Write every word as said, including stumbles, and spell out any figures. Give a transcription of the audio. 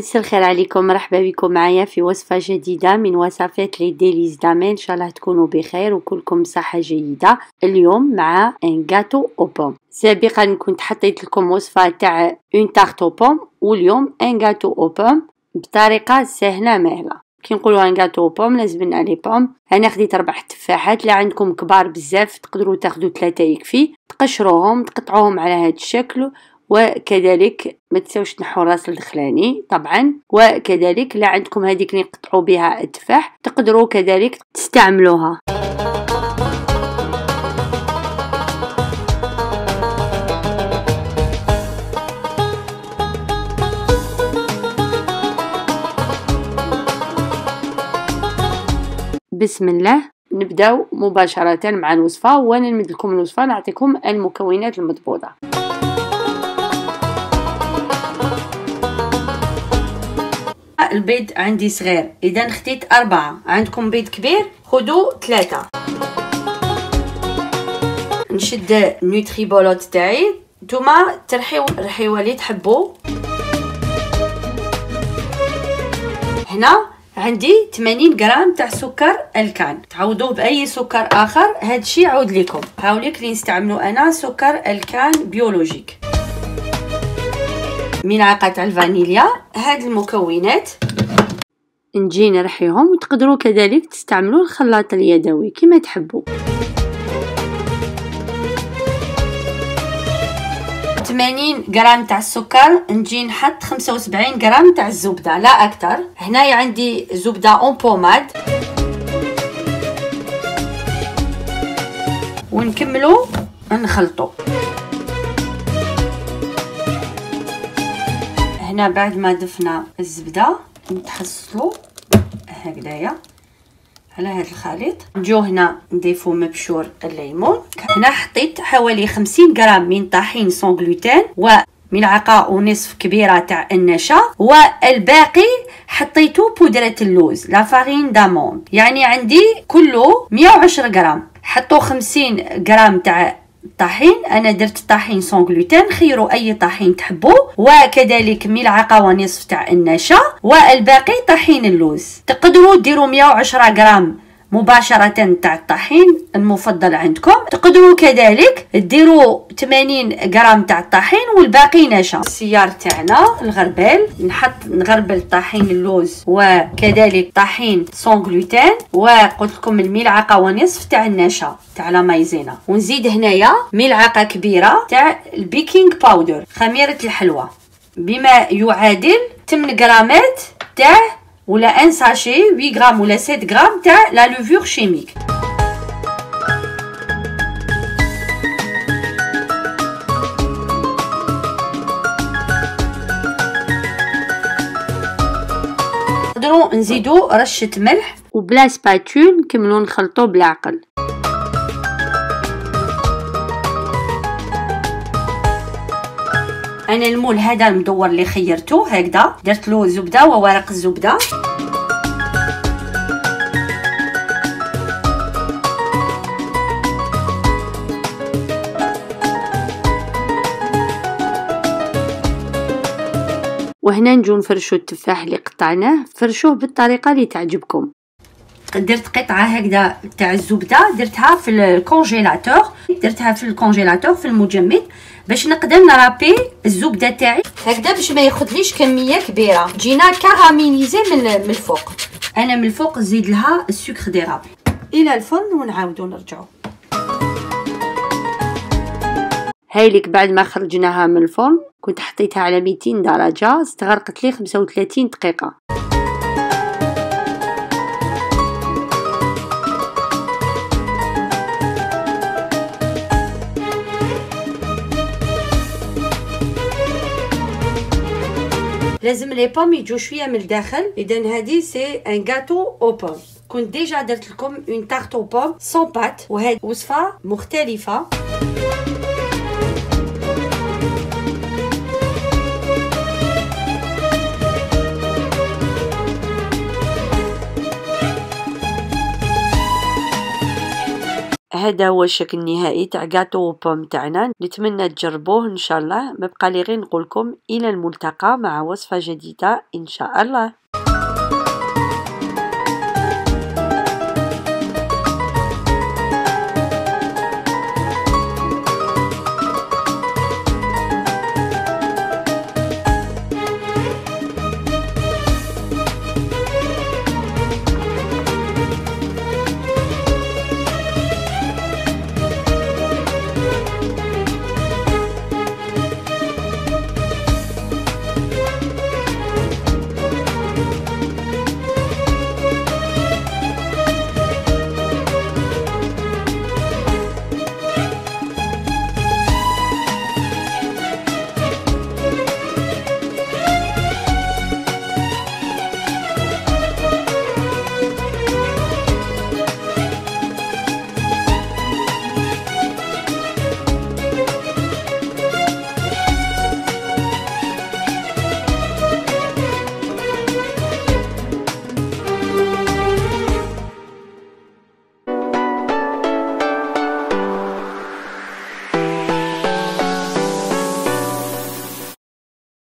مسي الخير عليكم، مرحبا بكم معايا في وصفة جديدة من وصفات لي ديليس داميل. ان شاء الله تكونوا بخير وكلكم صحة جيدة. اليوم مع ان غاتو او بوم. سابقا كنت حطيت لكم وصفة تاع اون تارت او بوم، واليوم ان غاتو او بوم بطريقة سهلة مهلة. كي نقولوا ان غاتو او بوم لازمنا لي بوم. انا خديت ربع تفاحات، لا عندكم كبار بزاف تقدروا تاخذوا ثلاثة يكفي، تقشروهم تقطعوهم على هذا الشكل، وكذلك ما تنساوش تنحوا الراس الدخلاني طبعا. وكذلك لا عندكم هذيك اللي نقطعوا بها التفاح تقدروا كذلك تستعملوها. بسم الله، نبداو مباشره مع الوصفه. وانا نمد لكم الوصفه نعطيكم المكونات المضبوطه. البيض عندي صغير، اذا خديت أربعة. عندكم بيض كبير خدوا ثلاثة. نشد نوتريبولوت تاعي، نتوما ترحيو الرحيوه اللي تحبوا. هنا عندي ثمانين غرام تاع سكر الكان، تعوضوه باي سكر اخر. هادشي عود لكم هاوليك اللي نستعملو انا، سكر الكان بيولوجيك، ملعقه تاع الفانيليا. هاد المكونات نجي نرحيهم، وتقدروا كذلك تستعملوا الخلاط اليدوي كما تحبوا. ثمانين غرام تاع السكر، نجي نحط خمسة وسبعين غرام تاع الزبده لا اكثر. هنايا عندي زبده اون بوماد، ونكملوا نخلطوا. هنا بعد ما دفنا الزبده نتحصلوا هكذايا على هذا الخليط. نجيو هنا نضيفو مبشور الليمون. هنا حطيت حوالي خمسين غرام من طحين سون غلوتين، وملعقه ونصف كبيره تاع النشا، والباقي حطيتو بودره اللوز لا فارين داموند. يعني عندي كله مية وعشرة غرام. حطوا خمسين غرام تاع الطحين، انا درت طحين سون غلوتين، خيروا اي طحين تحبوا، وكذلك ملعقه ونصف تاع النشا، والباقي طحين اللوز. تقدروا ديروا مية وعشرة غرام مباشره تاع الطحين المفضل عندكم، تقدروا كذلك ديروا ثمانين غرام تاع الطحين والباقي نشا. السيار تاعنا الغربال، نحط نغربل طحين اللوز وكذلك طحين سون غلوتين، وقلت لكم الملعقه ونصف تاع النشا تاع لا مايزينا، ونزيد هنايا ملعقه كبيره تاع البيكينغ باودر خميره الحلوى، بما يعادل ثمانية غرامات تاع ولا ان ساشي ثمانية غرام ولا سبعة غرام تاع لا لوفور شيميك. نقدروا نزيدو رشه ملح، وبلا سباتول نكملو نخلطو بالعقل. انا المول هذا المدور اللي خيرته هكذا درت له زبده وورق الزبده. وهنا نجو نفرشوا التفاح اللي قطعناه، فرشوه بالطريقه اللي تعجبكم. درت قطعه هكذا تاع الزبده، درتها في الكونجيلاتور درتها في الكونجيلاتور في المجمد باش نقدر نرابي الزبده تاعي هكذا، باش ما ياخذليش كميه كبيره. جينا كاراميليزي من الفوق، انا من الفوق نزيد لها السكر ديرابي الى الفرن ونعاودو نرجعو. هايلك بعد ما خرجناها من الفرن كنت حطيتها على مئتين درجه، استغرقت لي خمسة وثلاثين دقيقه. لازم لي بوم يجوا شويه من الداخل. اذا هذه سي ان غاتو او بوم. كنت ديجا درت لكم اون تارت او بوم سون بات، وهذه وصفه مختلفه. هذا هو الشكل النهائي تاع كاطو وبوم تاعنا. نتمنى تجربوه ان شاء الله. ما بقى لي غير نقول لكم الى الملتقى مع وصفه جديده ان شاء الله.